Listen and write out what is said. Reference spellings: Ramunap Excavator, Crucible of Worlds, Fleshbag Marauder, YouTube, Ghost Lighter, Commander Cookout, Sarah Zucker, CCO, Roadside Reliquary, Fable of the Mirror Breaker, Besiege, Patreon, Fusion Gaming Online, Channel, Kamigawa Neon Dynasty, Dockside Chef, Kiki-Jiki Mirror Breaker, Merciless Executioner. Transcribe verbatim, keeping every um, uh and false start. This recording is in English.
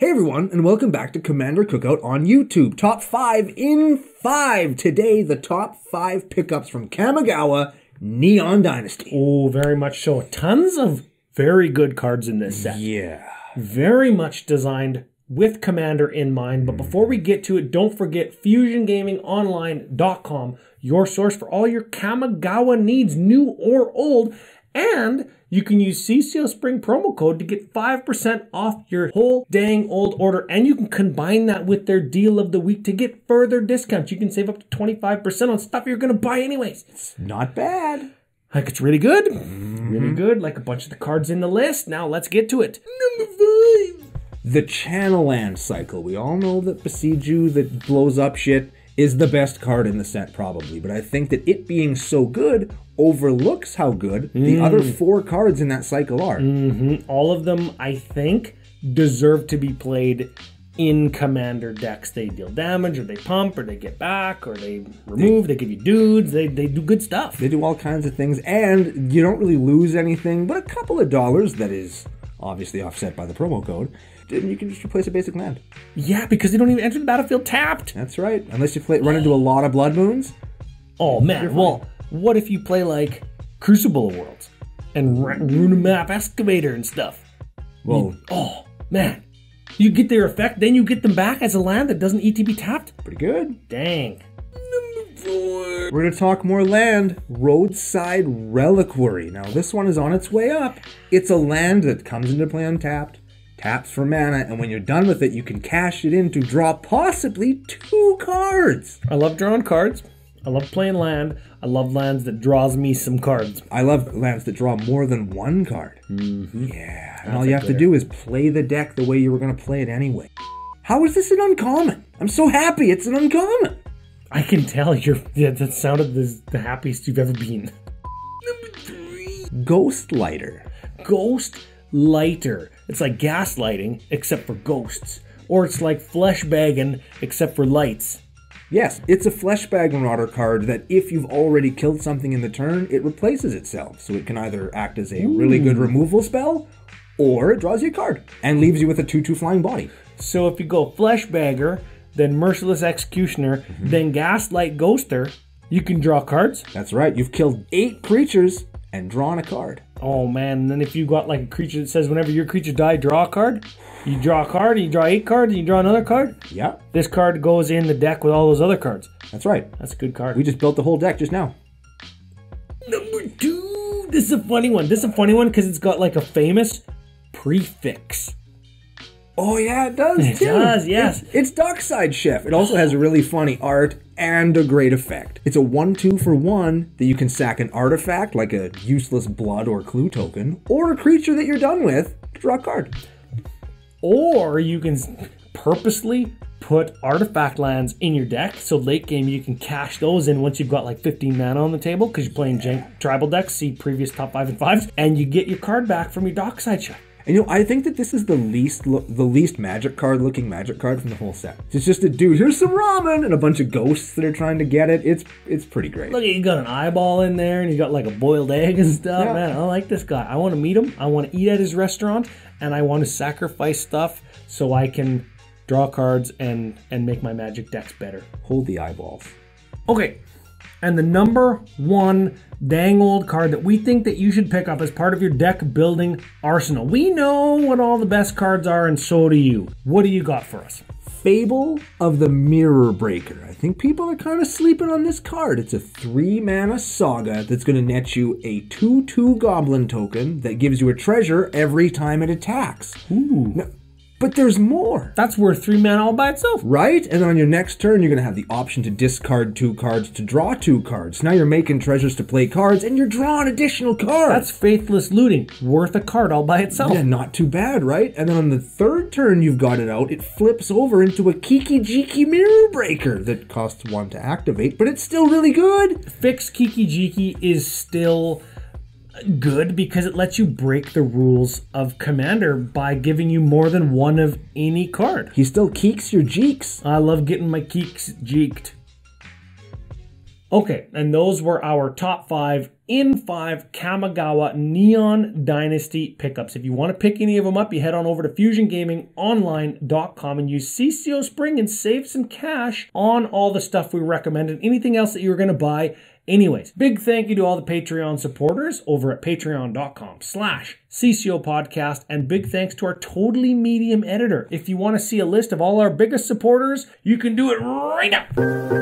Hey everyone, and welcome back to Commander Cookout on YouTube. Top five in five. Today, the top five pickups from Kamigawa Neon Dynasty. Oh, very much so. Tons of very good cards in this set. Yeah. Very much designed with Commander in mind. But before we get to it, don't forget fusion gaming online dot com, your source for all your Kamigawa needs, new or old. And you can use C C O Spring promo code to get five percent off your whole dang old order. And you can combine that with their deal of the week to get further discounts. You can save up to twenty-five percent on stuff you're going to buy anyways. It's not bad. Like, it's really good. Mm-hmm. Really good. Like a bunch of the cards in the list. Now let's get to it. Number five. The Channel land cycle. We all know that Besiege, that blows up shit, is the best card in the set probably. But I think that it being so good overlooks how good mm. the other four cards in that cycle are. Mm-hmm. All of them, I think, deserve to be played in Commander decks. They deal damage, or they pump, or they get back, or they remove, they, they give you dudes, they, they do good stuff. They do all kinds of things, and you don't really lose anything but a couple of dollars that is obviously offset by the promo code. And you can just replace a basic land. Yeah, because they don't even enter the battlefield tapped. That's right. Unless you play, run into a lot of blood moons. Oh, man. Well, what if you play, like, Crucible of Worlds and Ramunap Excavator and stuff? Whoa. You, oh, man. You get their effect, then you get them back as a land that doesn't E T B tapped? Pretty good. Dang. Number four. We're going to talk more land. Roadside Reliquary. Now, this one is on its way up. It's a land that comes into play untapped, taps for mana, and when you're done with it, you can cash it in to draw possibly two cards. I love drawing cards. I love playing land. I love lands that draws me some cards. I love lands that draw more than one card. Mm-hmm. Yeah. That's and all you have player. to do is play the deck the way you were going to play it anyway. How is this an uncommon? I'm so happy it's an uncommon. I can tell you're, yeah, that sounded the, the happiest you've ever been. Number three. Ghost Lighter. Ghost Lighter. It's like gaslighting, except for ghosts. Or it's like fleshbagging, except for lights. Yes, it's a Fleshbag Marauder card that if you've already killed something in the turn, it replaces itself. So it can either act as a Ooh. really good removal spell, or it draws you a card and leaves you with a two two flying body. So if you go Fleshbagger, then Merciless Executioner, mm-hmm. then Gaslight Ghoster, you can draw cards. That's right. You've killed eight creatures and drawn a card. Oh man, and then if you got like a creature that says whenever your creature die, draw a card. You draw a card, and you draw eight cards, and you draw another card. Yeah. This card goes in the deck with all those other cards. That's right. That's a good card. We just built the whole deck just now. Number two. This is a funny one. This is a funny one because it's got like a famous prefix. Oh yeah, it does too. It does, yes. It's, it's Dockside Chef. It also has a really funny art and a great effect. It's a one two for one that you can sack an artifact, like a useless blood or clue token, or a creature that you're done with, to draw a card. Or you can purposely put artifact lands in your deck, so late game you can cash those in once you've got like fifteen mana on the table, because you're playing jank tribal decks, see previous top five and fives, and you get your card back from your Dockside Chef. And you know, I think that this is the least the least magic card looking magic card from the whole set. It's just a dude, here's some ramen and a bunch of ghosts that are trying to get it. It's it's pretty great. Look, you got an eyeball in there and you got like a boiled egg and stuff. Yeah. Man, I like this guy. I want to meet him. I want to eat at his restaurant, and I want to sacrifice stuff so I can draw cards and and make my magic decks better. Hold the eyeballs. Okay. And the number one dang old card that we think that you should pick up as part of your deck building arsenal. We know what all the best cards are, and so do you. What do you got for us? Fable of the Mirror Breaker. I think people are kind of sleeping on this card. It's a three mana saga that's going to net you a two two goblin token that gives you a treasure every time it attacks. Ooh. Now, but there's more. That's worth three mana all by itself. Right? And then on your next turn, you're going to have the option to discard two cards to draw two cards. Now you're making treasures to play cards, and you're drawing additional cards. That's faithless looting. Worth a card all by itself. Yeah, not too bad, right? And then on the third turn you've got it out, it flips over into a Kiki-Jiki Mirror Breaker that costs one to activate, but it's still really good. Fixed Kiki-Jiki is still good because it lets you break the rules of Commander by giving you more than one of any card. He still keeks your jeeks. I love getting my keeks jeeked. Okay, and those were our top five in five Kamigawa Neon Dynasty pickups. If you want to pick any of them up, you head on over to fusion gaming online dot com and use C C O Spring and save some cash on all the stuff we recommend and anything else that you were going to buy. Anyways, big thank you to all the Patreon supporters over at patreon dot com slash C C O podcast, and big thanks to our Totally Medium editor. If you want to see a list of all our biggest supporters, you can do it right now.